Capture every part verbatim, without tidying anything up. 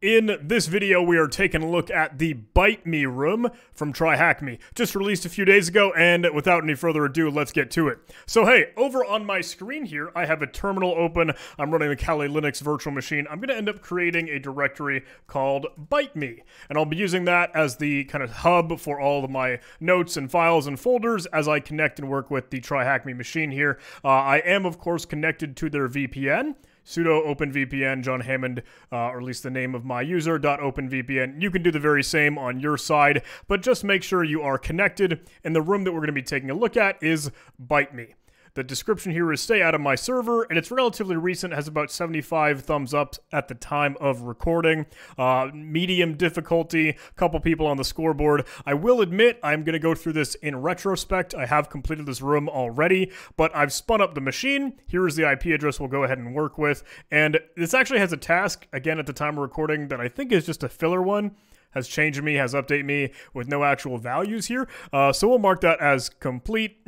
In this video, we are taking a look at the Biteme room from TryHackMe, just released a few days ago, and without any further ado, let's get to it. So hey, over on my screen here, I have a terminal open. I'm running the Kali Linux virtual machine. I'm going to end up creating a directory called Biteme, and I'll be using that as the kind of hub for all of my notes and files and folders as I connect and work with the TryHackMe machine here. Uh, I am, of course, connected to their V P N. Sudo OpenVPN, John Hammond, uh, or at least the name of my user, .openvpn. You can do the very same on your side, but just make sure you are connected. And the room that we're going to be taking a look at is Biteme. The description here is stay out of my server, and it's relatively recent, has about seventy-five thumbs ups at the time of recording. Uh, medium difficulty, couple people on the scoreboard. I will admit I'm going to go through this in retrospect. I have completed this room already, but I've spun up the machine. Here is the I P address we'll go ahead and work with. And this actually has a task, again, at the time of recording that I think is just a filler one. Has changed me, has updated me with no actual values here. Uh, so we'll mark that as complete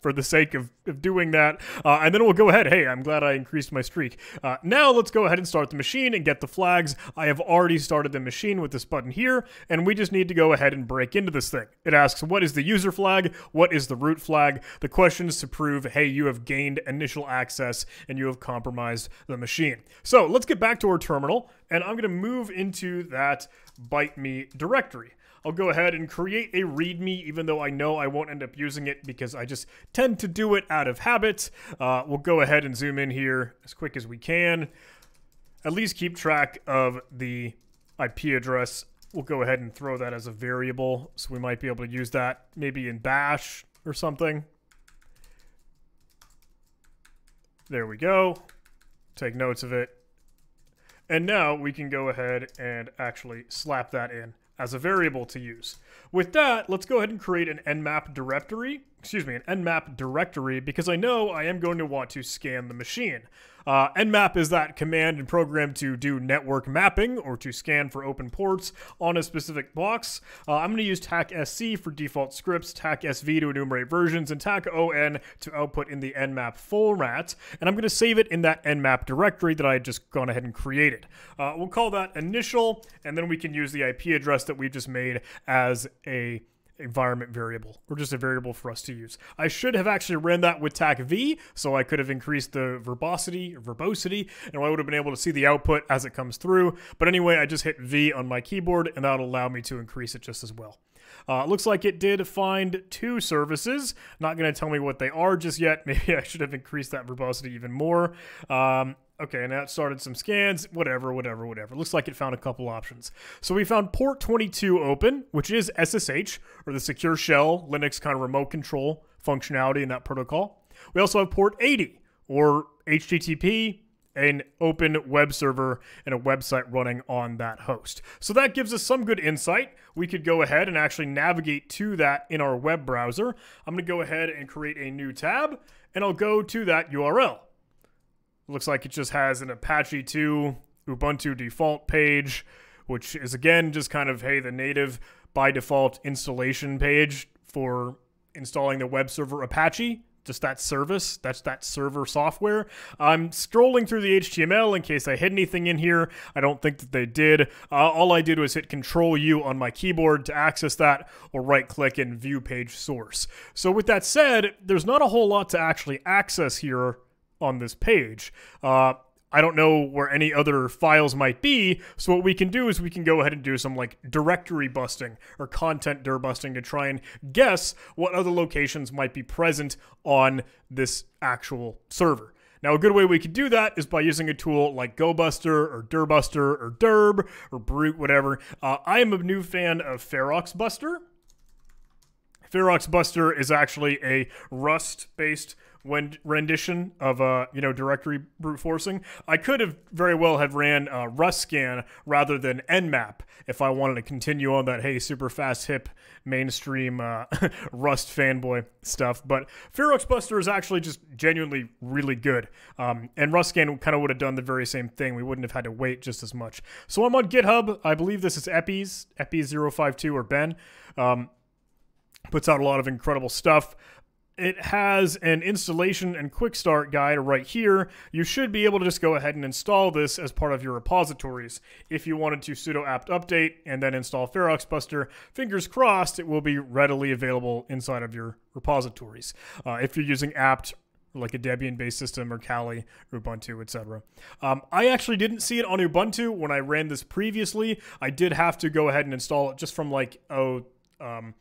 for the sake of, of doing that. Uh, and then we'll go ahead. Hey, I'm glad I increased my streak. Uh, now let's go ahead and start the machine and get the flags. I have already started the machine with this button here, and we just need to go ahead and break into this thing. It asks, what is the user flag? What is the root flag? The question is to prove, hey, you have gained initial access and you have compromised the machine. So let's get back to our terminal, and I'm going to move into that Biteme directory. I'll go ahead and create a README, even though I know I won't end up using it because I just tend to do it out of habit. Uh, we'll go ahead and zoom in here as quick as we can. At least keep track of the I P address. We'll go ahead and throw that as a variable, so we might be able to use that maybe in bash or something. There we go. Take notes of it. And now we can go ahead and actually slap that in as a variable to use. With that, let's go ahead and create an Nmap directory, excuse me, an Nmap directory, because I know I am going to want to scan the machine. Uh, Nmap is that command and program to do network mapping or to scan for open ports on a specific box. Uh, I'm going to use tack S C for default scripts, tack S V to enumerate versions, and tack O N to output in the Nmap format. And I'm going to save it in that Nmap directory that I had just gone ahead and created. Uh, we'll call that initial, and then we can use the I P address that we just made as a environment variable, or just a variable for us to use. I should have actually ran that with tack V, so I could have increased the verbosity, verbosity, and I would have been able to see the output as it comes through. But anyway, I just hit V on my keyboard, and that'll allow me to increase it just as well. Uh, looks like it did find two services. Not going to tell me what they are just yet. Maybe I should have increased that verbosity even more. Um, Okay, now it started some scans, whatever, whatever, whatever. Looks like it found a couple options. So we found port twenty-two open, which is S S H, or the secure shell, Linux kind of remote control functionality in that protocol. We also have port eighty, or H T T P, an open web server and a website running on that host. So that gives us some good insight. We could go ahead and actually navigate to that in our web browser. I'm going to go ahead and create a new tab, and I'll go to that U R L. Looks like it just has an Apache two Ubuntu default page, which is again just kind of, hey, the native by default installation page for installing the web server Apache. Just that service, that's that server software. I'm scrolling through the H T M L in case I hid anything in here. I don't think that they did. Uh, all I did was hit control U on my keyboard to access that, or right click and view page source. So with that said, there's not a whole lot to actually access here on this page. Uh, I don't know where any other files might be, so what we can do is we can go ahead and do some like directory busting or content dir busting to try and guess what other locations might be present on this actual server. Now, a good way we could do that is by using a tool like GoBuster or DirBuster or Dirb or Brute, whatever. Uh, I am a new fan of FeroxBuster. FeroxBuster is actually a Rust-based When rendition of uh, you know, directory brute forcing. I could have very well have ran uh, RustScan rather than Nmap if I wanted to continue on that, hey, super fast, hip, mainstream uh, Rust fanboy stuff. But FeroxBuster is actually just genuinely really good. Um, and RustScan kind of would have done the very same thing. We wouldn't have had to wait just as much. So I'm on GitHub. I believe this is Epi's, Epi zero five two or Ben. Um, puts out a lot of incredible stuff. it has an installation and quick start guide right here. You should be able to just go ahead and install this as part of your repositories. If you wanted to sudo apt update and then install FeroxBuster, fingers crossed it will be readily available inside of your repositories. Uh, if you're using apt, like a Debian-based system or Kali, Ubuntu, et cetera. Um, I actually didn't see it on Ubuntu when I ran this previously. I did have to go ahead and install it just from like, oh, um,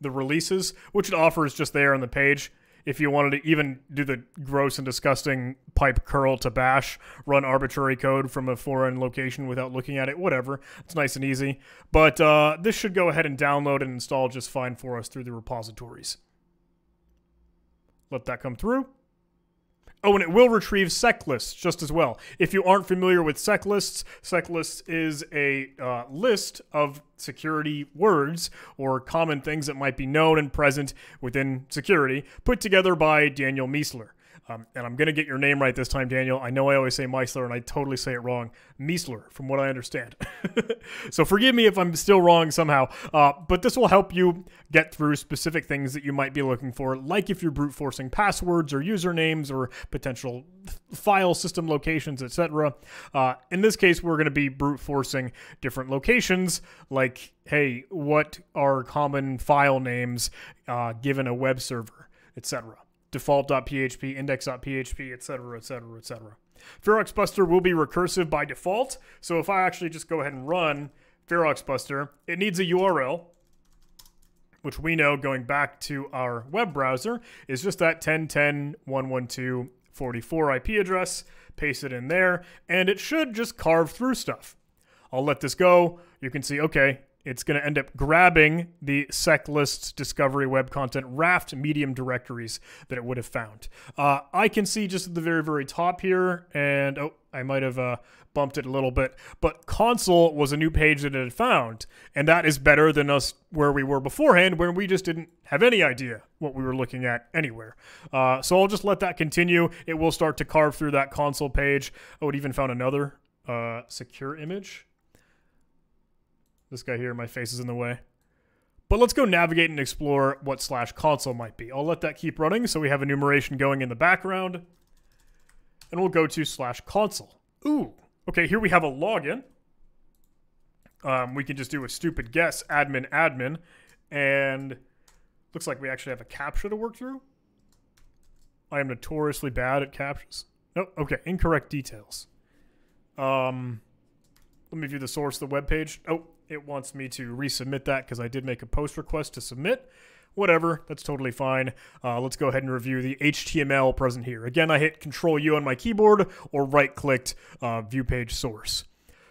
the releases, which it offers just there on the page. If you wanted to even do the gross and disgusting pipe curl to bash, run arbitrary code from a foreign location without looking at it, whatever. It's nice and easy. But uh, this should go ahead and download and install just fine for us through the repositories. Let that come through. Oh, and it will retrieve SecLists just as well. If you aren't familiar with SecLists, SecLists is a uh, list of security words or common things that might be known and present within security, put together by Daniel Miessler. Um, and I'm going to get your name right this time, Daniel. I know I always say Miessler, and I totally say it wrong. Miessler, from what I understand. So forgive me if I'm still wrong somehow. Uh, but this will help you get through specific things that you might be looking for, like if you're brute forcing passwords or usernames or potential file system locations, et cetera. Uh, in this case, we're going to be brute forcing different locations, like, hey, what are common file names uh, given a web server, et cetera. Default.php, index.php, et cetera, et cetera, et cetera. FeroxBuster will be recursive by default. So if I actually just go ahead and run FeroxBuster, it needs a U R L, which we know going back to our web browser is just that ten dot ten dot one one two dot forty-four I P address. Paste it in there, and it should just carve through stuff. I'll let this go. You can see, okay, it's going to end up grabbing the SecLists discovery web content raft medium directories that it would have found. Uh, I can see just at the very, very top here, and oh, I might have uh, bumped it a little bit, but console was a new page that it had found, and that is better than us where we were beforehand, where we just didn't have any idea what we were looking at anywhere. Uh, so I'll just let that continue. It will start to carve through that console page. Oh, it even found another uh, secure image. This guy here, my face is in the way. But let's go navigate and explore what slash console might be. I'll let that keep running so we have enumeration going in the background. And we'll go to slash console. Ooh, okay, here we have a login. Um, we can just do a stupid guess, admin, admin. And looks like we actually have a CAPTCHA to work through. I am notoriously bad at CAPTCHAs. Nope, okay, incorrect details. Um, let me view the source of the webpage. Oh. It wants me to resubmit that because I did make a post request to submit. Whatever, that's totally fine. Uh, let's go ahead and review the H T M L present here. Again, I hit control U on my keyboard or right-clicked uh, view page source.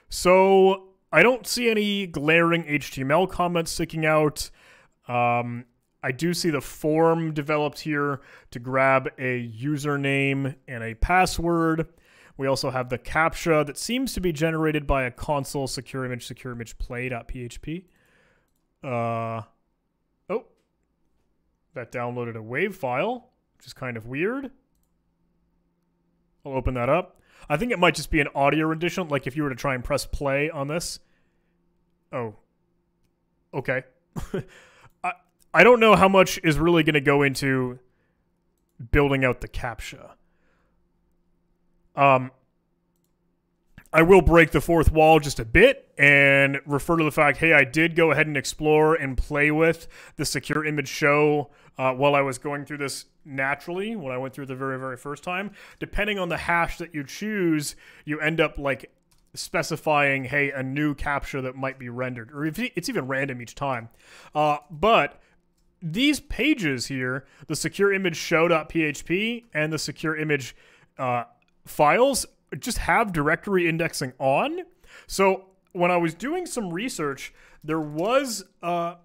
So I don't see any glaring H T M L comments sticking out. Um, I do see the form developed here to grab a username and a password. We also have the CAPTCHA that seems to be generated by a console secure image, secure image play.php. Uh, oh, that downloaded a WAV file, which is kind of weird. I'll open that up. I think it might just be an audio rendition, like if you were to try and press play on this. Oh, okay. I, I don't know how much is really going to go into building out the CAPTCHA. Um, I will break the fourth wall just a bit and refer to the fact, hey, I did go ahead and explore and play with the secure image show uh, while I was going through this naturally, when I went through the very, very first time. Depending on the hash that you choose, you end up like specifying, hey, a new CAPTCHA that might be rendered, or if it's even random each time. Uh, but these pages here, the secure image show.php and the secure image uh, files just have directory indexing on. So when I was doing some research, there was uh,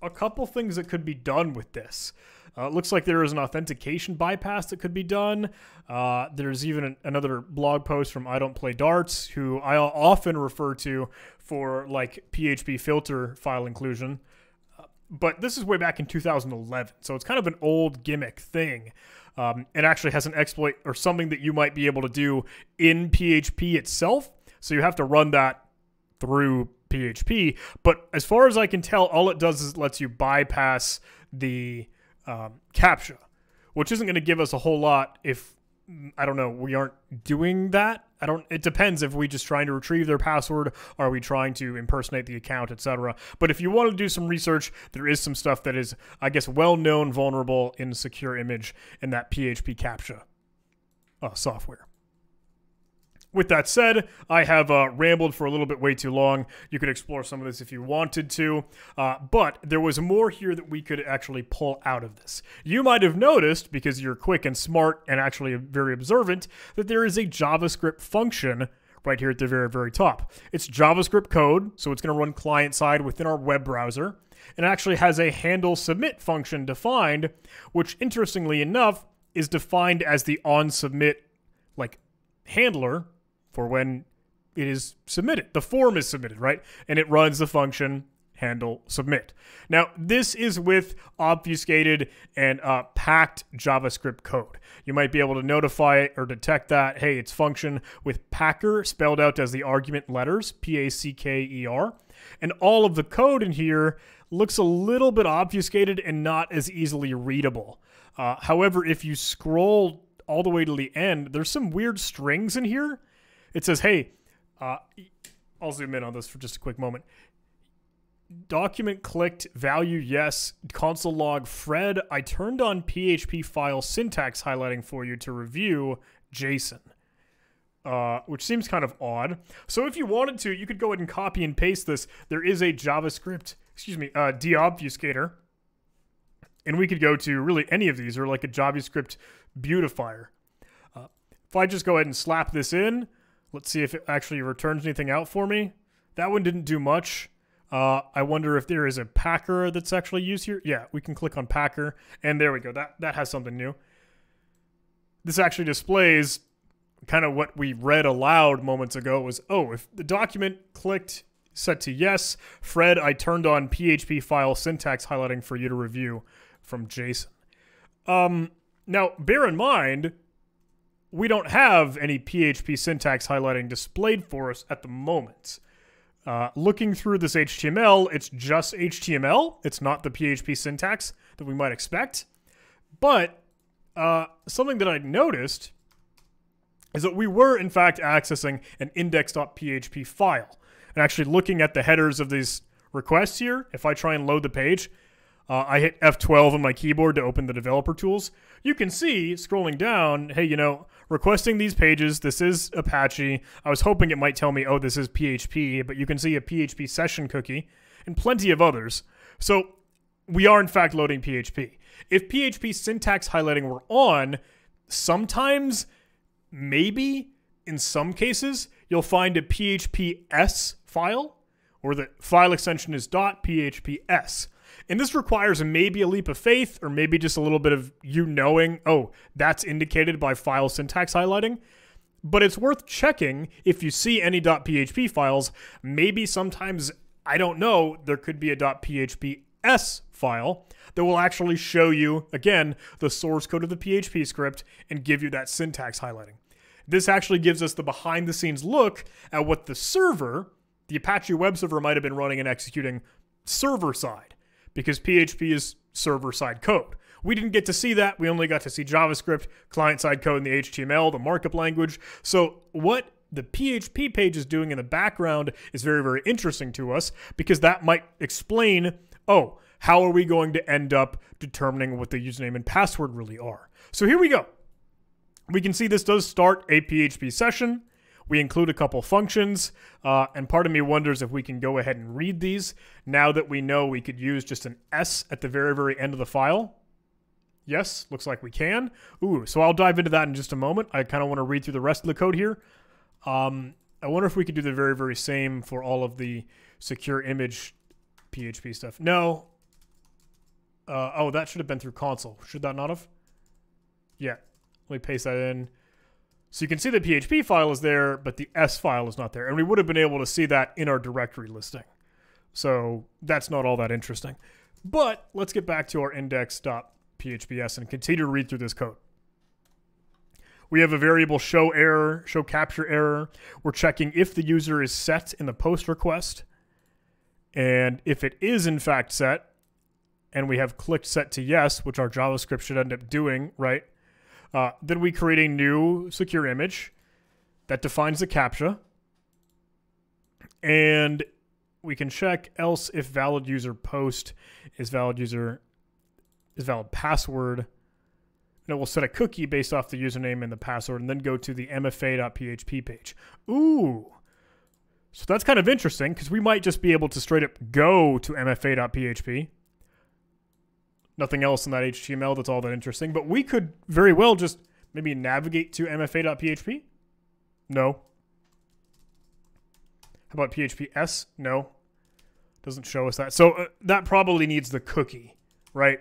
a couple things that could be done with this. Uh, it looks like there is an authentication bypass that could be done. Uh, there's even an, another blog post from I Don't Play Darts, who I often refer to for like P H P filter file inclusion. Uh, but this is way back in two thousand eleven. So it's kind of an old gimmick thing. Um, it actually has an exploit or something that you might be able to do in P H P itself. So you have to run that through P H P. But as far as I can tell, all it does is lets you bypass the um, CAPTCHA. which isn't going to give us a whole lot if, I don't know, we aren't doing that. I don't, it depends if we just trying to retrieve their password, or are we trying to impersonate the account, et cetera. But if you want to do some research, there is some stuff that is, I guess, well-known vulnerable in secure image and that P H P CAPTCHA uh, software. With that said, I have uh, rambled for a little bit way too long. You could explore some of this if you wanted to, uh, but there was more here that we could actually pull out of this. You might have noticed, because you're quick and smart and actually very observant, that there is a JavaScript function right here at the very, very top. It's JavaScript code, so it's gonna run client-side within our web browser, and it actually has a handle submit function defined, which interestingly enough is defined as the onSubmit like handler, for when it is submitted. The form is submitted, right? And it runs the function handle submit. Now, this is with obfuscated and uh, packed JavaScript code. You might be able to notify it or detect that, hey, it's function with packer spelled out as the argument letters, P A C K E R. And all of the code in here looks a little bit obfuscated and not as easily readable. Uh, however, if you scroll all the way to the end, there's some weird strings in here. It says, hey, uh, I'll zoom in on this for just a quick moment. Document clicked, value yes, console log Fred. I turned on P H P file syntax highlighting for you to review JSON, uh, which seems kind of odd. So if you wanted to, you could go ahead and copy and paste this. There is a JavaScript, excuse me, uh, deobfuscator. And we could go to really any of these, or like a JavaScript beautifier. Uh, if I just go ahead and slap this in, let's see if it actually returns anything out for me. That one didn't do much. Uh, I wonder if there is a packer that's actually used here. Yeah, we can click on packer. And there we go. That, that has something new. This actually displays kind of what we read aloud moments ago was, oh, if the document clicked set to yes, Fred, I turned on P H P file syntax highlighting for you to review from JSON. Um, now, bear in mind, we don't have any P H P syntax highlighting displayed for us at the moment. Uh, looking through this H T M L, it's just H T M L. It's not the P H P syntax that we might expect. But uh, something that I noticed is that we were, in fact, accessing an index.php file. And actually looking at the headers of these requests here, if I try and load the page, Uh, I hit F twelve on my keyboard to open the developer tools. You can see, scrolling down, hey, you know, requesting these pages, this is Apache. I was hoping it might tell me, oh, this is P H P, but you can see a P H P session cookie and plenty of others. So we are, in fact, loading P H P. If P H P syntax highlighting were on, sometimes, maybe, in some cases, you'll find a P H P S file, or the file extension is .phps. And this requires maybe a leap of faith, or maybe just a little bit of you knowing, oh, that's indicated by file syntax highlighting. But it's worth checking if you see any .php files. Maybe sometimes, I don't know, there could be a .phps file that will actually show you, again, the source code of the P H P script and give you that syntax highlighting. This actually gives us the behind-the-scenes look at what the server, the Apache web server, might have been running and executing server-side, because P H P is server-side code. We didn't get to see that. We only got to see JavaScript, client-side code, and the H T M L, the markup language. So what the P H P page is doing in the background is very, very interesting to us, because that might explain, oh, how are we going to end up determining what the username and password really are? So here we go. We can see this does start a P H P session. We include a couple functions, uh, and part of me wonders if we can go ahead and read these now that we know we could use just an S at the very, very end of the file. Yes, looks like we can. Ooh, so I'll dive into that in just a moment. I kind of want to read through the rest of the code here. Um, I wonder if we could do the very, very same for all of the secure image P H P stuff. No. Uh, oh, that should have been through console. Should that not have? Yeah, let me paste that in. So you can see the P H P file is there, but the S file is not there. And we would have been able to see that in our directory listing. So that's not all that interesting. But let's get back to our index.phps and continue to read through this code. We have a variable show error, show capture error. We're checking if the user is set in the post request. And if it is in fact set, and we have clicked set to yes, which our JavaScript should end up doing, right? Uh, then we create a new secure image that defines the CAPTCHA. And we can check else if valid user post is valid user is valid password. And it will set a cookie based off the username and the password, and then go to the M F A dot P H P page. Ooh. So that's kind of interesting, because we might just be able to straight up go to M F A dot P H P. Nothing else in that H T M L that's all that interesting, but we could very well just maybe navigate to M F A dot P H P. No. How about P H P S? No. Doesn't show us that. So uh, that probably needs the cookie, right?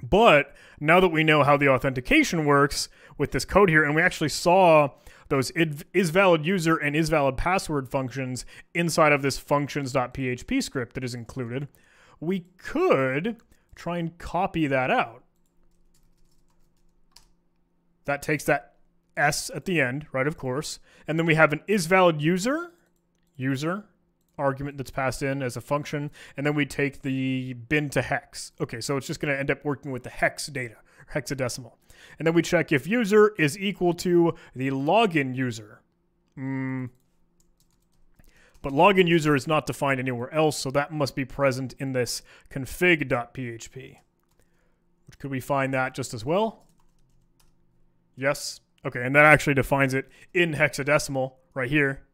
But now that we know how the authentication works with this code here, and we actually saw those isValidUser and isValidPassword functions inside of this functions dot P H P script that is included, we could try and copy that out. That takes that S at the end, right, of course. And then we have an isValidUser, user, argument that's passed in as a function. And then we take the bin to hex. Okay, so it's just going to end up working with the hex data, hexadecimal. And then we check if user is equal to the login user. Mm. But login user is not defined anywhere else, so that must be present in this config dot P H P. Could we find that just as well? Yes. Okay, and that actually defines it in hexadecimal right here.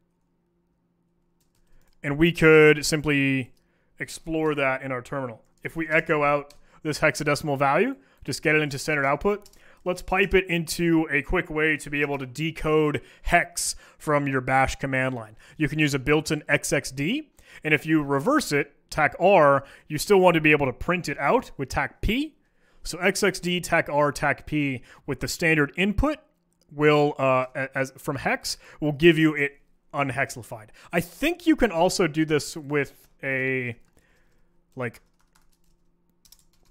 And we could simply explore that in our terminal. If we echo out this hexadecimal value, just get it into standard output. Let's pipe it into a quick way to be able to decode hex from your bash command line. You can use a built-in X X D, and if you reverse it, tac R, you still want to be able to print it out with tac P. So X X D, tac R, tac P with the standard input will, uh, as from hex, will give you it unhexlified. I think you can also do this with a, like,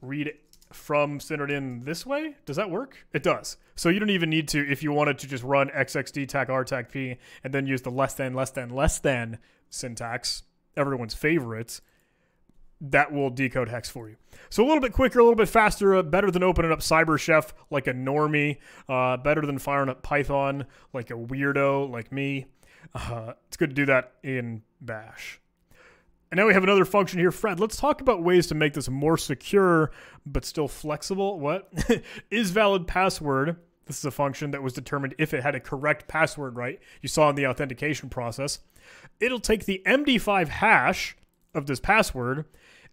read from centered in this way. Does that work? It does. So you don't even need to, if you wanted to just run X X D, tac R, tac P, and then use the less than, less than, less than syntax, everyone's favorites, that will decode hex for you. So a little bit quicker, a little bit faster, uh, better than opening up Cyber Chef like a normie, uh, better than firing up Python like a weirdo like me. Uh, it's good to do that in Bash. And now we have another function here. Fred, let's talk about ways to make this more secure, but still flexible. What? isValidPassword. This is a function that was determined if it had a correct password, right? You saw in the authentication process. It'll take the M D five hash of this password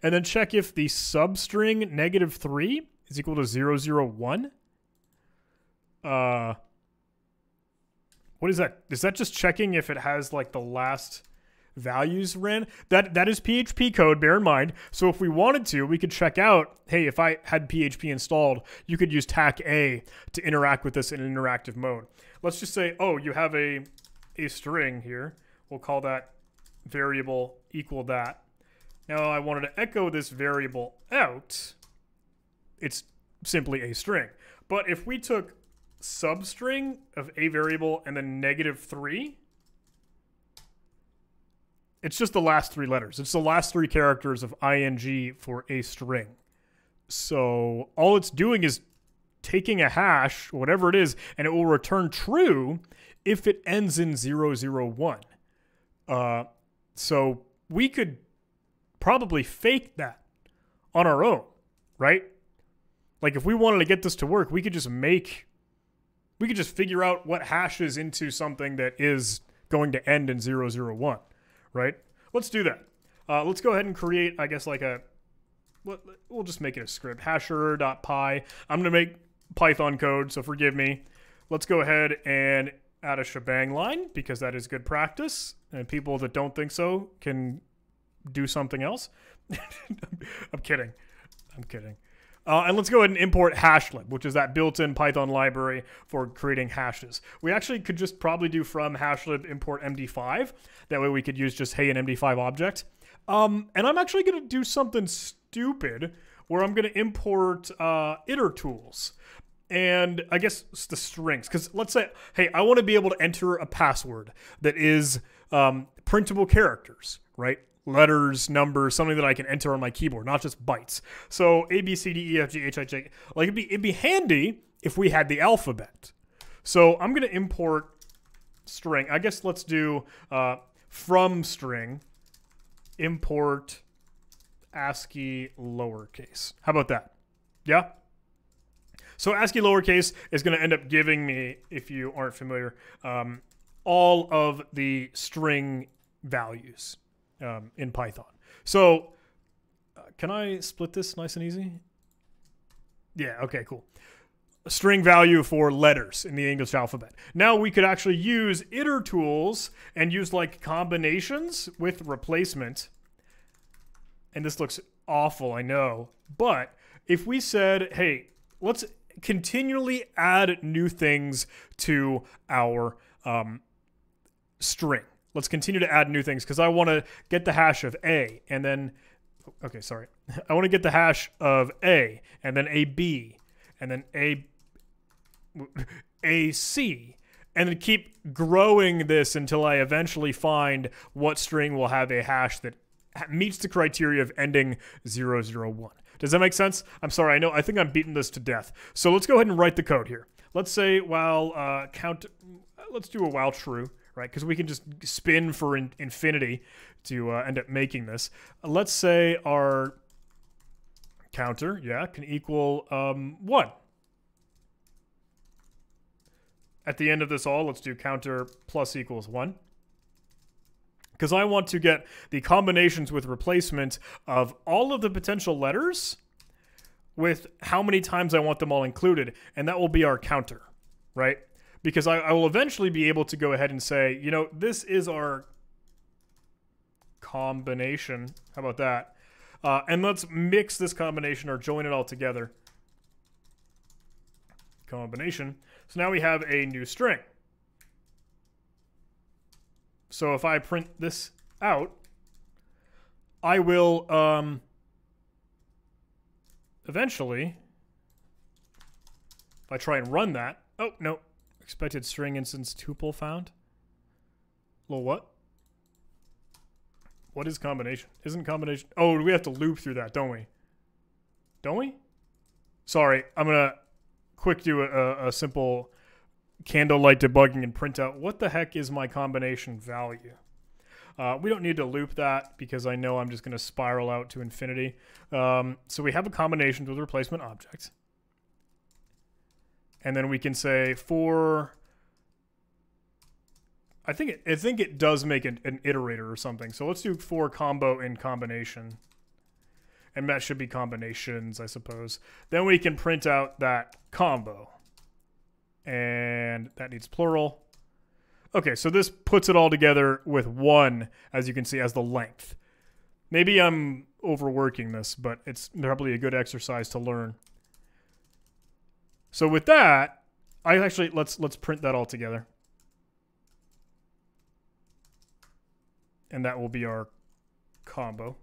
and then check if the substring negative three is equal to zero zero one. Uh, what is that? Is that just checking if it has like the last values ran? That that is P H P code, bear in mind. So if we wanted to, we could check out, hey, if I had P H P installed, you could use tac A to interact with this in an interactive mode. Let's just say, oh, you have a a string here. We'll call that variable equal that. Now I wanted to echo this variable out. It's simply a string. But if we took substring of a variable and then negative three, it's just the last three letters. It's the last three characters of I N G for a string. So all it's doing is taking a hash, whatever it is, and it will return true if it ends in zero zero one. Uh, so we could probably fake that on our own, right? Like if we wanted to get this to work, we could just make, we could just figure out what hashes into something that is going to end in zero zero one. Right? Let's do that. Uh, let's go ahead and create, I guess, like a, we'll just make it a script, hasher dot P Y. I'm going to make Python code, so forgive me. Let's go ahead and add a shebang line, because that is good practice, and people that don't think so can do something else. I'm kidding. I'm kidding. Uh, and let's go ahead and import hashlib, which is that built-in Python library for creating hashes. We actually could just probably do from hashlib import M D five. That way we could use just, hey, an M D five object. Um, and I'm actually going to do something stupid where I'm going to import uh, iter tools. And I guess it's the strings. Because let's say, hey, I want to be able to enter a password that is um, printable characters, right? letters, numbers, something that I can enter on my keyboard, not just bytes. So A, B, C, D, E, F, G, H, I, J. Like it'd be, it'd be handy if we had the alphabet. So I'm going to import string. I guess let's do uh, from string import ASCII lowercase. How about that? Yeah. So ASCII lowercase is going to end up giving me, if you aren't familiar, um, all of the string values um, in Python. So uh, can I split this nice and easy? Yeah. Okay, cool. A string value for letters in the English alphabet. Now we could actually use iter tools and use like combinations with replacement. And this looks awful, I know. But if we said, hey, let's continually add new things to our um, string. Let's continue to add new things because I want to get the hash of A and then, okay, sorry. I want to get the hash of A and then A B and then A, A C, and then keep growing this until I eventually find what string will have a hash that meets the criteria of ending zero zero one. Does that make sense? I'm sorry, I know, I think I'm beating this to death. So let's go ahead and write the code here. Let's say while uh, count, let's do a while true, right? Because we can just spin for in, infinity to uh, end up making this. Let's say our counter, yeah, can equal um, one. At the end of this all, let's do counter plus equals one. Because I want to get the combinations with replacement of all of the potential letters with how many times I want them all included. And that will be our counter, right? Because I, I will eventually be able to go ahead and say, you know, this is our combination. How about that? Uh, and let's mix this combination or join it all together. Combination. So now we have a new string. So if I print this out, I will um, eventually, if I try and run that, oh, no, expected string instance tuple found. Well, what? What is combination? Isn't combination? Oh, we have to loop through that, don't we? Don't we? Sorry, I'm going to quick do a, a simple candlelight debugging and print out what the heck is my combination value. Uh, we don't need to loop that because I know I'm just going to spiral out to infinity. Um, so we have a combination with a replacement object. And then we can say for... I think it, I think it does make an, an iterator or something. So let's do for combo in combination. And that should be combinations, I suppose. Then we can print out that combo. And that needs plural. Okay, so this puts it all together with one, as you can see, as the length. Maybe I'm overworking this, but it's probably a good exercise to learn. So with that, I actually, let's let's print that all together. And that will be our combo.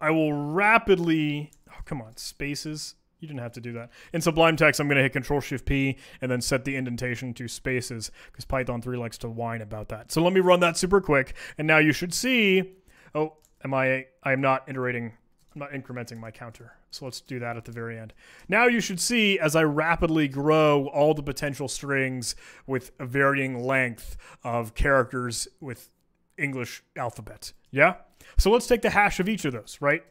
I will rapidly, oh, come on, spaces. You didn't have to do that. In Sublime Text, I'm going to hit control shift P and then set the indentation to spaces because Python three likes to whine about that. So let me run that super quick. And now you should see, oh, am I, I am not iterating, I'm not incrementing my counter. So let's do that at the very end. Now you should see as I rapidly grow all the potential strings with a varying length of characters with English alphabet. Yeah? So let's take the hash of each of those, right?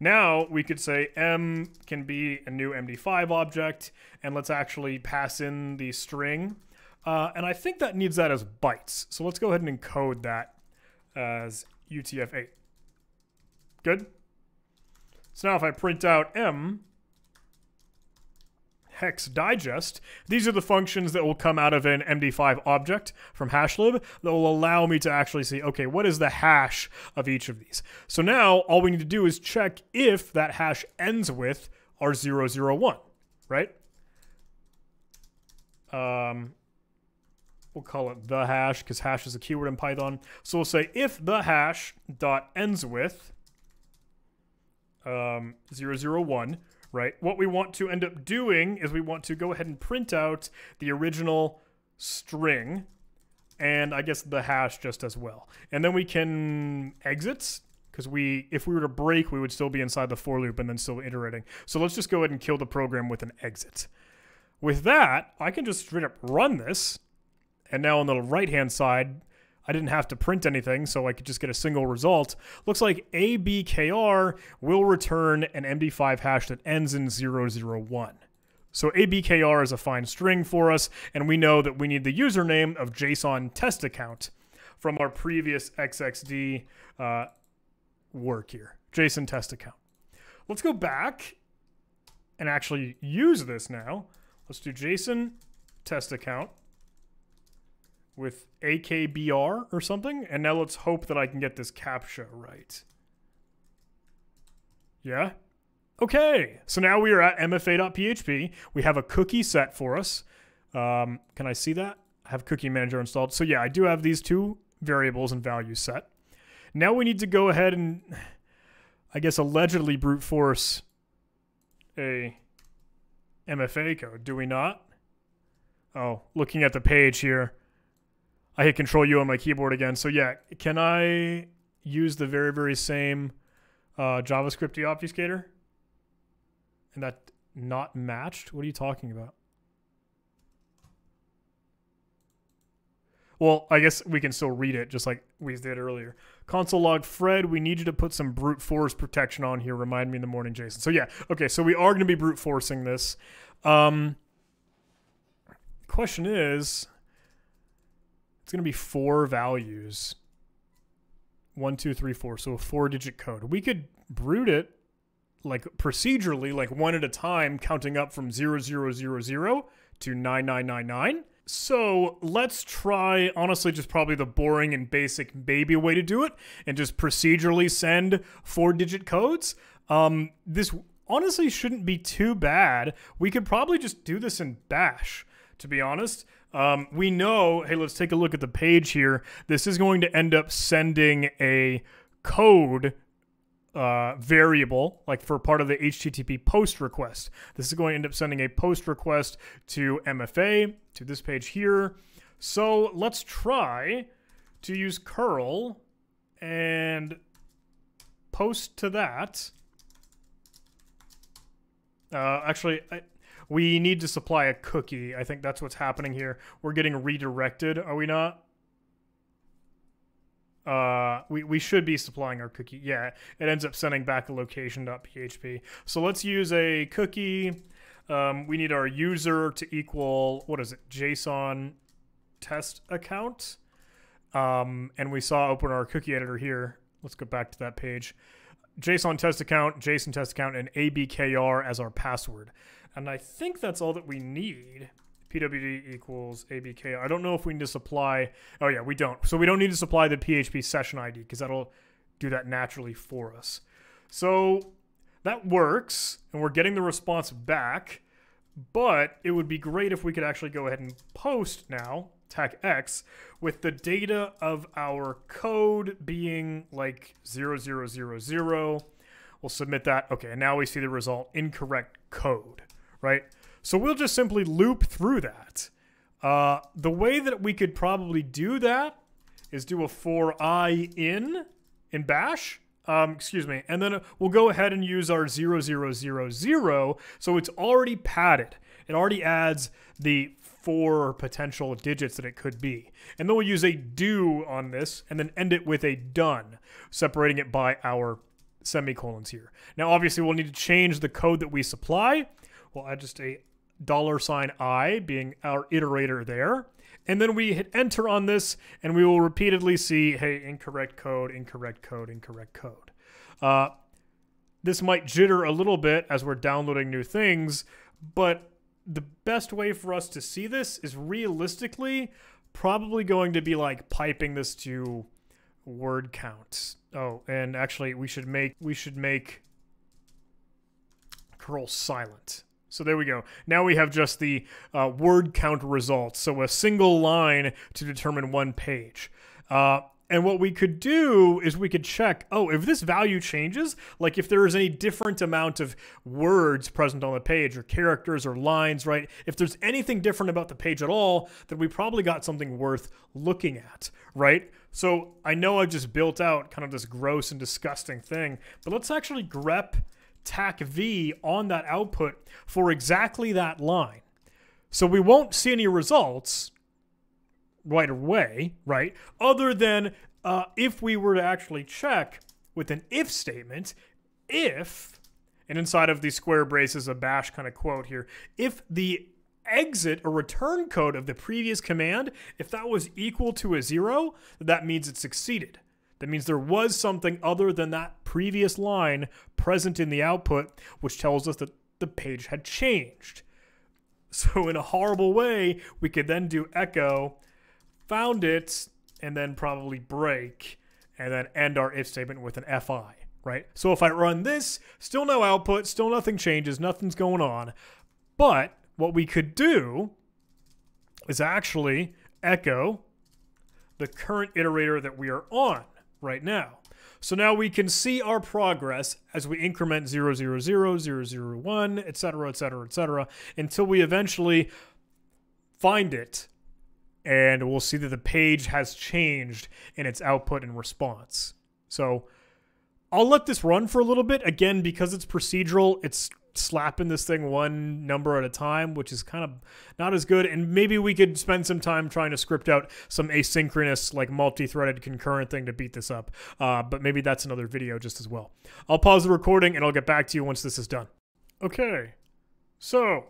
Now we could say M can be a new M D five object, and let's actually pass in the string. Uh, and I think that needs that as bytes. So let's go ahead and encode that as U T F eight. Good? So now if I print out M, hex digest, these are the functions that will come out of an M D five object from hashlib that will allow me to actually see, okay, what is the hash of each of these? So now all we need to do is check if that hash ends with our zero zero one, right? Um, we'll call it the hash because hash is a keyword in Python. So we'll say if the hash dot ends with um, zero zero one, right? What we want to end up doing is we want to go ahead and print out the original string and I guess the hash just as well. And then we can exit, because we, if we were to break, we would still be inside the for loop and then still iterating. So let's just go ahead and kill the program with an exit. With that, I can just straight up run this. And now on the right-hand side, I didn't have to print anything, so I could just get a single result. Looks like A B K R will return an M D five hash that ends in zero zero one. So A B K R is a fine string for us, and we know that we need the username of JSON test account from our previous X X D uh, work here, JSON test account. Let's go back and actually use this now. Let's do JSON test account with A K B R or something. And now let's hope that I can get this CAPTCHA right. Yeah. Okay. So now we are at M F A dot P H P. We have a cookie set for us. Um, can I see that? I have Cookie Manager installed. So yeah, I do have these two variables and values set. Now we need to go ahead and, I guess, allegedly brute force a M F A code, do we not? Oh, looking at the page here. I hit Control U on my keyboard again. So yeah, can I use the very, very same uh, JavaScript deobfuscator? And that not matched? What are you talking about? Well, I guess we can still read it just like we did earlier. Console log, Fred, we need you to put some brute force protection on here. Remind me in the morning, Jason. So yeah, okay, so we are going to be brute forcing this. Um, the question is, it's going to be four values. One, two, three, four. So a four-digit code. We could brute it like procedurally, like one at a time, counting up from zero, zero, zero, zero to nine, nine, nine, nine. So let's try, honestly, just probably the boring and basic baby way to do it and just procedurally send four-digit codes. Um, this honestly shouldn't be too bad. We could probably just do this in Bash, to be honest. Um, we know, hey, let's take a look at the page here. This is going to end up sending a code uh, variable, like for part of the H T T P post request. This is going to end up sending a post request to M F A, to this page here. So let's try to use curl and post to that. Uh, actually, I, we need to supply a cookie. I think that's what's happening here. We're getting redirected, are we not? Uh, we, we should be supplying our cookie. Yeah, it ends up sending back a location dot P H P. So let's use a cookie. Um, we need our user to equal, what is it? JSON test account. Um, and we saw open our cookie editor here. Let's go back to that page. JSON test account, JSON test account, and A B K R as our password. And I think that's all that we need. P W D equals A B K. I don't know if we need to supply... Oh, yeah, we don't. So we don't need to supply the P H P session I D because that'll do that naturally for us. So that works, and we're getting the response back, but it would be great if we could actually go ahead and post now, tac x, with the data of our code being like zero zero zero zero. We'll submit that. Okay, and now we see the result, incorrect code, right? So we'll just simply loop through that. Uh, the way that we could probably do that is do a for I in, in bash, um, excuse me, and then we'll go ahead and use our zero, zero, zero, zero. So it's already padded. It already adds the four potential digits that it could be. And then we'll use a do on this and then end it with a done, separating it by our semicolons here. Now, obviously, we'll need to change the code that we supply. We'll add just a dollar sign I being our iterator there. And then we hit enter on this, and we will repeatedly see, hey, incorrect code, incorrect code, incorrect code. Uh, this might jitter a little bit as we're downloading new things, but the best way for us to see this is realistically probably going to be like piping this to word count. Oh, and actually we should make, we should make curl silent. So there we go. Now we have just the uh, word count results. So a single line to determine one page. Uh, And what we could do is we could check, oh, if this value changes, like if there is any different amount of words present on the page or characters or lines, right? If there's anything different about the page at all, then we probably got something worth looking at, right? So I know I just built out kind of this gross and disgusting thing, but let's actually grep tac v on that output for exactly that line. So we won't see any results right away, right? Other than uh, if we were to actually check with an if statement, if, and inside of the square braces, a bash kind of quote here, if the exit or return code of the previous command, if that was equal to a zero, that means it succeeded. That means there was something other than that previous line present in the output, which tells us that the page had changed. So in a horrible way, we could then do echo, found it, and then probably break, and then end our if statement with an F I, right? So if I run this, still no output, still nothing changes, nothing's going on. But what we could do is actually echo the current iterator that we are on right now. So now we can see our progress as we increment zero, zero, zero, zero, zero, one, et cetera, et cetera, et cetera, until we eventually find it. And we'll see that the page has changed in its output and response. So I'll let this run for a little bit. Again, because it's procedural, it's slapping this thing one number at a time, which is kind of not as good. And maybe we could spend some time trying to script out some asynchronous, like multi-threaded concurrent thing to beat this up. Uh, but maybe that's another video just as well. I'll pause the recording and I'll get back to you once this is done. Okay, so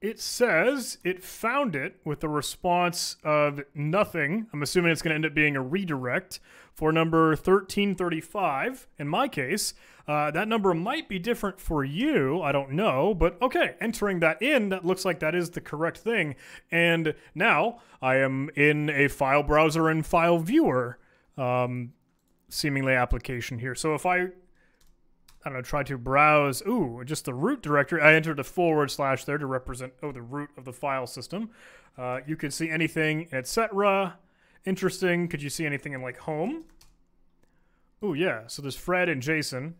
it says it found it with a response of nothing. I'm assuming it's gonna end up being a redirect for number thirteen thirty-five. In my case, uh, that number might be different for you, I don't know, but okay, entering that in, that looks like that is the correct thing. And now I am in a file browser and file viewer, um, seemingly application here. So if I, I don't know, try to browse, ooh, just the root directory. I entered a forward slash there to represent, oh, the root of the file system. Uh, you could see anything, et cetera. Interesting. Could you see anything in like home? Ooh, yeah. So there's Fred and Jason.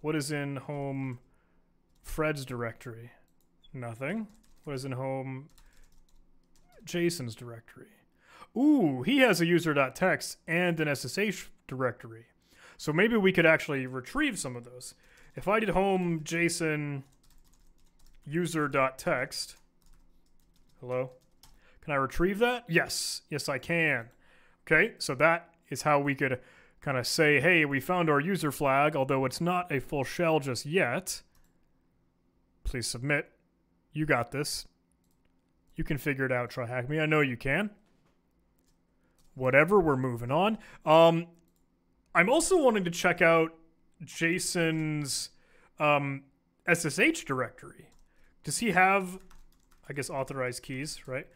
What is in home Fred's directory? Nothing. What is in home Jason's directory? Ooh, he has a user.txt and an S S H directory. So maybe we could actually retrieve some of those. If I did home Jason user.txt, hello, can I retrieve that? Yes, yes I can. Okay, so that is how we could kind of say, hey, we found our user flag, although it's not a full shell just yet. Please submit, you got this. You can figure it out, TryHackMe, I know you can. Whatever, we're moving on. Um, I'm also wanting to check out Jason's um, S S H directory. Does he have, I guess, authorized keys, right?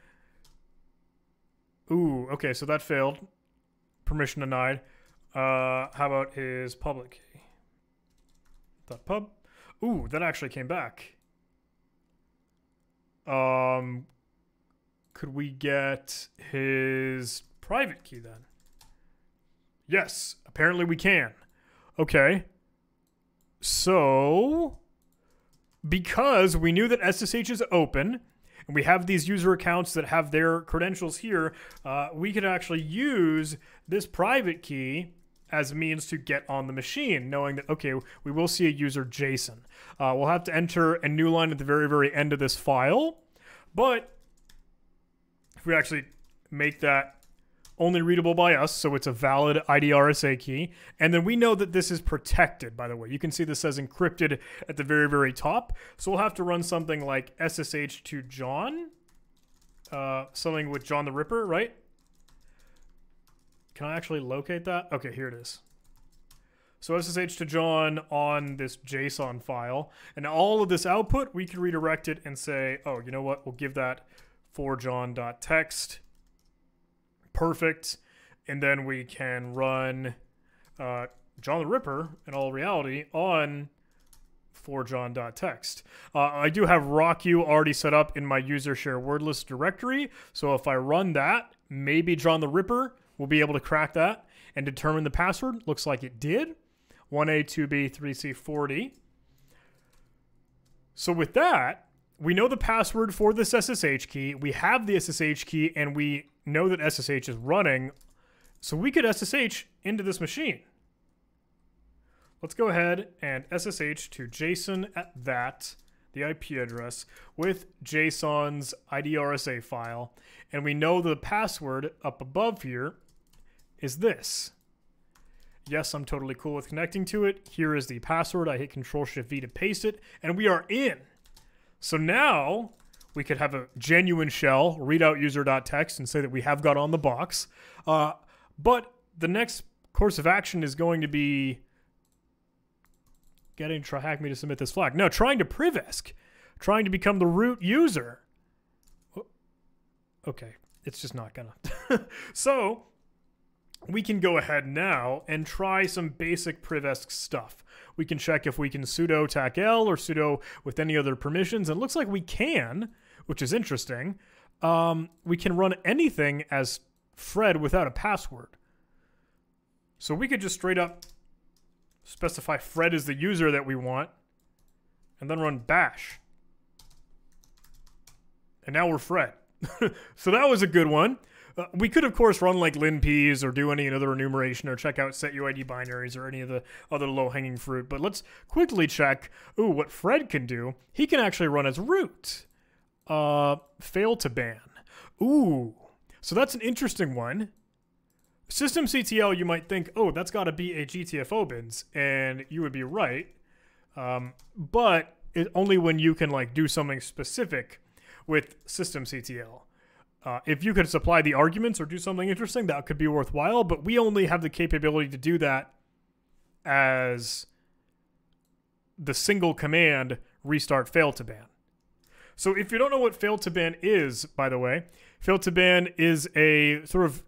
Ooh, okay, so that failed. Permission denied. Uh, how about his public key? .pub. Ooh, that actually came back. Um, could we get his private key then? Yes, apparently we can. Okay. So, because we knew that S S H is open, and we have these user accounts that have their credentials here, uh, we could actually use this private key as a means to get on the machine, knowing that, okay, we will see a user Jason. Uh, we'll have to enter a new line at the very, very end of this file, but if we actually make that only readable by us, so it's a valid I D R S A key. And then we know that this is protected, by the way. You can see this says encrypted at the very, very top. So we'll have to run something like S S H to John, uh, something with John the Ripper, right? Can I actually locate that? Okay, here it is. So S S H to John on this JSON file. And all of this output, we can redirect it and say, oh, you know what? We'll give that for John.text. Perfect. And then we can run uh, John the Ripper in all reality on for John.txt. Uh, I do have RockYou already set up in my user share word list directory. So if I run that, maybe John the Ripper we'll be able to crack that and determine the password. Looks like it did. one A, two B, three C, four D. So with that, we know the password for this S S H key. We have the S S H key, and we know that S S H is running. So we could S S H into this machine. Let's go ahead and S S H to JSON at that, the I P address, with JSON's I D R S A file. And we know the password up above here is this. Yes, I'm totally cool with connecting to it. Here is the password. I hit Control Shift V to paste it, and we are in. So now we could have a genuine shell, read out user.txt, and say that we have got on the box. Uh, but the next course of action is going to be getting TryHackMe to submit this flag. No, trying to privesc, trying to become the root user. Okay, it's just not gonna. So we can go ahead now and try some basic privesc stuff. We can check if we can sudo tac l or sudo with any other permissions. And it looks like we can, which is interesting. Um, we can run anything as Fred without a password. So we could just straight up specify Fred as the user that we want and then run bash. And now we're Fred. So that was a good one. Uh, we could, of course, run like linps or do any other enumeration or check out setuid binaries or any of the other low-hanging fruit. But let's quickly check, ooh, what Fred can do. He can actually run as root. Uh, Fail to ban. Ooh, so that's an interesting one. Systemctl, you might think, oh, that's got to be a G T F O bins. And you would be right. Um, but it, only when you can like do something specific with systemctl. Uh, if you could supply the arguments or do something interesting, that could be worthwhile, but we only have the capability to do that as the single command restart fail to ban. So if you don't know what fail to ban is, by the way, fail to ban is a sort of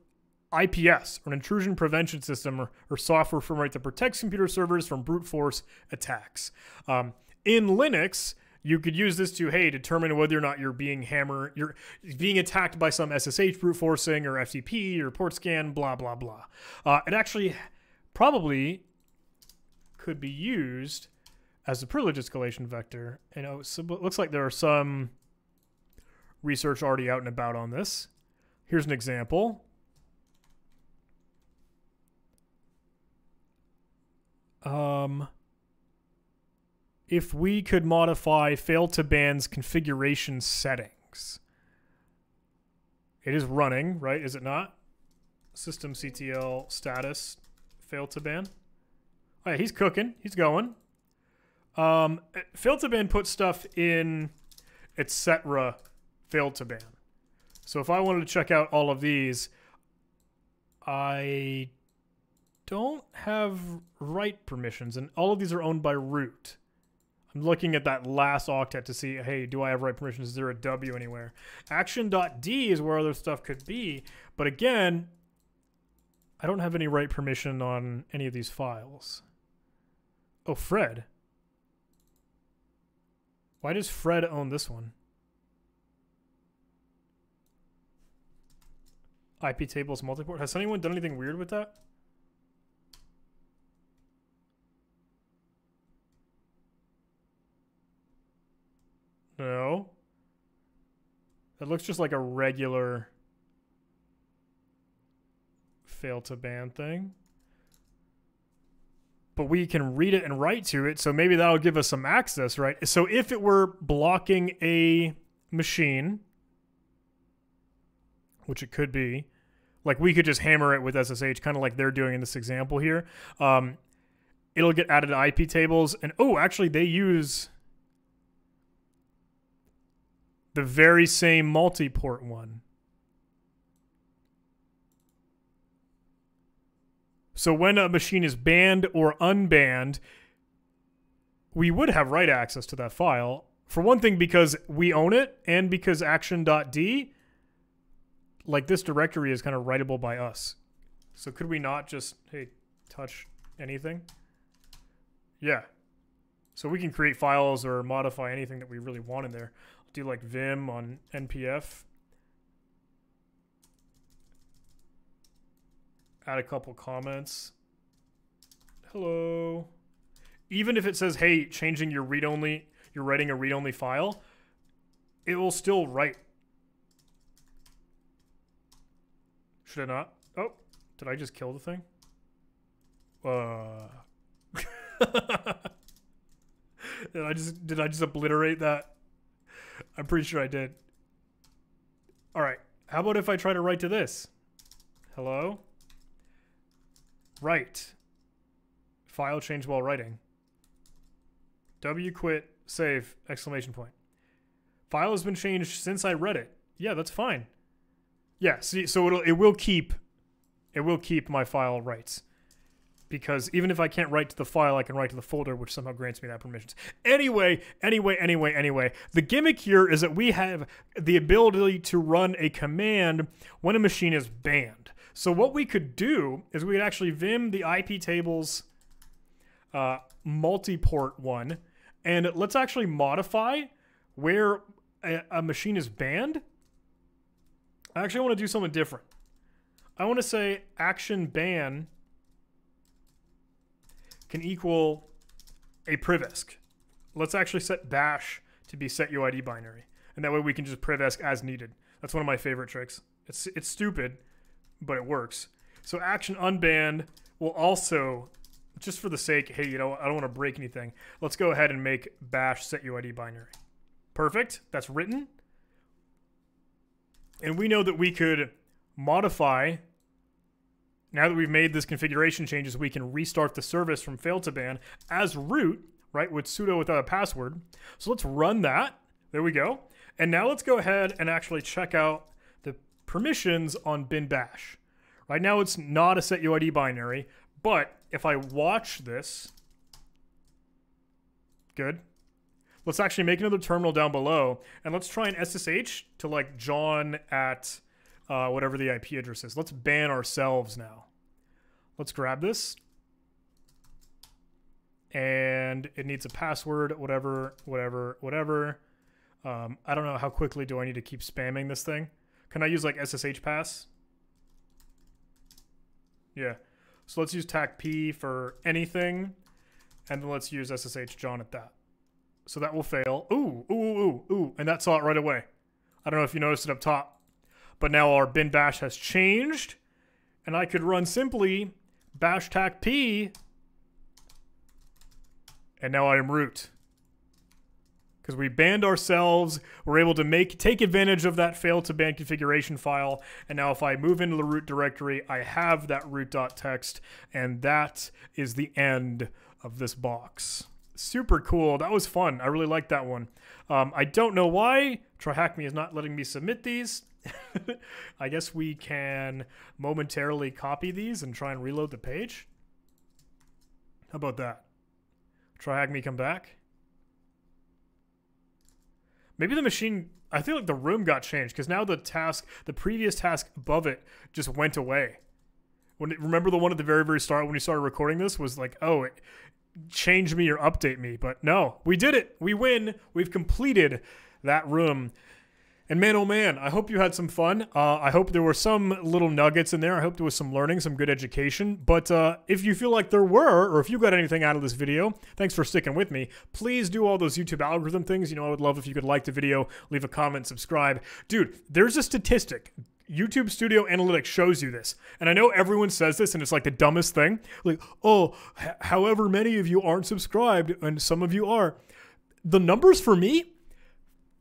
I P S, or an intrusion prevention system, or, or software firmware that protects computer servers from brute force attacks. Um, in Linux, you could use this to, hey, determine whether or not you're being hammered, you're being attacked by some S S H brute forcing or F T P or port scan, blah, blah, blah. Uh, it actually probably could be used as a privilege escalation vector. And it looks like there are some research already out and about on this. Here's an example. Um... If we could modify fail to ban's configuration settings. It is running, right? Is it not? Systemctl status fail to ban. All right, he's cooking. He's going. Um, fail to ban puts stuff in et cetera fail to ban. So if I wanted to check out all of these, I don't have write permissions, and all of these are owned by root. I'm looking at that last octet to see, hey, do I have write permissions? Is there a W anywhere? Action.D is where other stuff could be. But again, I don't have any write permission on any of these files. Oh, Fred. Why does Fred own this one? I P tables multiport. Has anyone done anything weird with that? No. It looks just like a regular fail to ban thing. But we can read it and write to it, so maybe that'll give us some access, right? So if it were blocking a machine, which it could be, like we could just hammer it with S S H, kind of like they're doing in this example here. Um, it'll get added to I P tables, and oh, actually they use the very same multi-port one. So when a machine is banned or unbanned, we would have write access to that file. For one thing, because we own it, and because action.d, like this directory is kind of writable by us. So could we not just, hey, touch anything? Yeah. So we can create files or modify anything that we really want in there. Do like vim on N P F. add a couple comments. Hello. Even if it says, hey, changing your read-only, you're writing a read-only file, it will still write. Should I not? Oh, did I just kill the thing? Uh. did I just did I just obliterate that? I'm pretty sure I did. All right. How about if I try to write to this? Hello? Write. File change while writing. W quit save exclamation point. File has been changed since I read it. Yeah, that's fine. Yeah, see, so it'll it will keep it will keep my file rights. Because even if I can't write to the file, I can write to the folder, which somehow grants me that permissions. Anyway, anyway, anyway, anyway. The gimmick here is that we have the ability to run a command when a machine is banned. So what we could do is we could actually vim the I P tables uh, multiport one. And let's actually modify where a, a machine is banned. I actually want to do something different. I want to say action ban can equal a privesc. Let's actually set bash to be set U I D binary. And that way we can just privesc as needed. That's one of my favorite tricks. It's it's stupid, but it works. So action unbanned will also, just for the sake, hey, you know, I don't want to break anything. Let's go ahead and make bash set U I D binary. Perfect, that's written. And we know that we could modify. Now that we've made this configuration changes, we can restart the service from fail to ban as root, right, with sudo without a password. So let's run that. There we go. And now let's go ahead and actually check out the permissions on bin bash. Right now it's not a set U I D binary, but if I watch this, good. Let's actually make another terminal down below and let's try an S S H to like John at Uh, whatever the I P address is. Let's ban ourselves now. Let's grab this. And it needs a password, whatever, whatever, whatever. Um, I don't know, how quickly do I need to keep spamming this thing? Can I use like S S H pass? Yeah. So let's use tac P for anything. And then let's use S S H John at that. So that will fail. Ooh, ooh, ooh, ooh. And that saw it right away. I don't know if you noticed it up top. But now our bin bash has changed, and I could run simply bash tac P, and now I am root. Because we banned ourselves, we're able to make take advantage of that fail to ban configuration file, and now if I move into the root directory, I have that root dot t x t, and that is the end of this box. Super cool. That was fun. I really liked that one. Um, I don't know why TryHackMe is not letting me submit these. I guess we can momentarily copy these and try and reload the page. How about that? TryHackMe come back. Maybe the machine, I feel like the room got changed because now the task, the previous task above it just went away. When it, remember the one at the very, very start when we started recording this was like, oh, it, change me or update me. But no, we did it. We win. We've completed that room. And man, oh man, I hope you had some fun. Uh, I hope there were some little nuggets in there. I hope there was some learning, some good education. But uh, if you feel like there were, or if you got anything out of this video, thanks for sticking with me. Please do all those YouTube algorithm things. You know, I would love if you could like the video, leave a comment, subscribe. Dude, there's a statistic. YouTube Studio Analytics shows you this. And I know everyone says this and it's like the dumbest thing. Like, oh, h- however many of you aren't subscribed and some of you are. The numbers for me,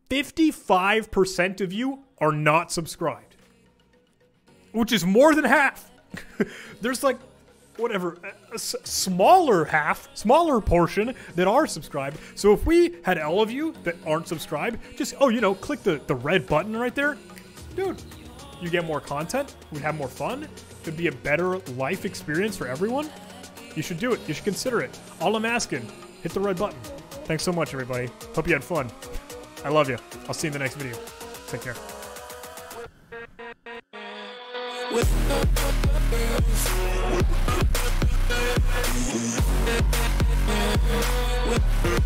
fifty-five percent of you are not subscribed, which is more than half. There's like, whatever, a s smaller half, smaller portion that are subscribed. So if we had all of you that aren't subscribed, just, oh, you know, click the, the red button right there. Dude, you get more content, we'd have more fun. It'd be a better life experience for everyone. You should do it, you should consider it. All I'm asking, hit the red button. Thanks so much, everybody. Hope you had fun. I love you. I'll see you in the next video. Take care.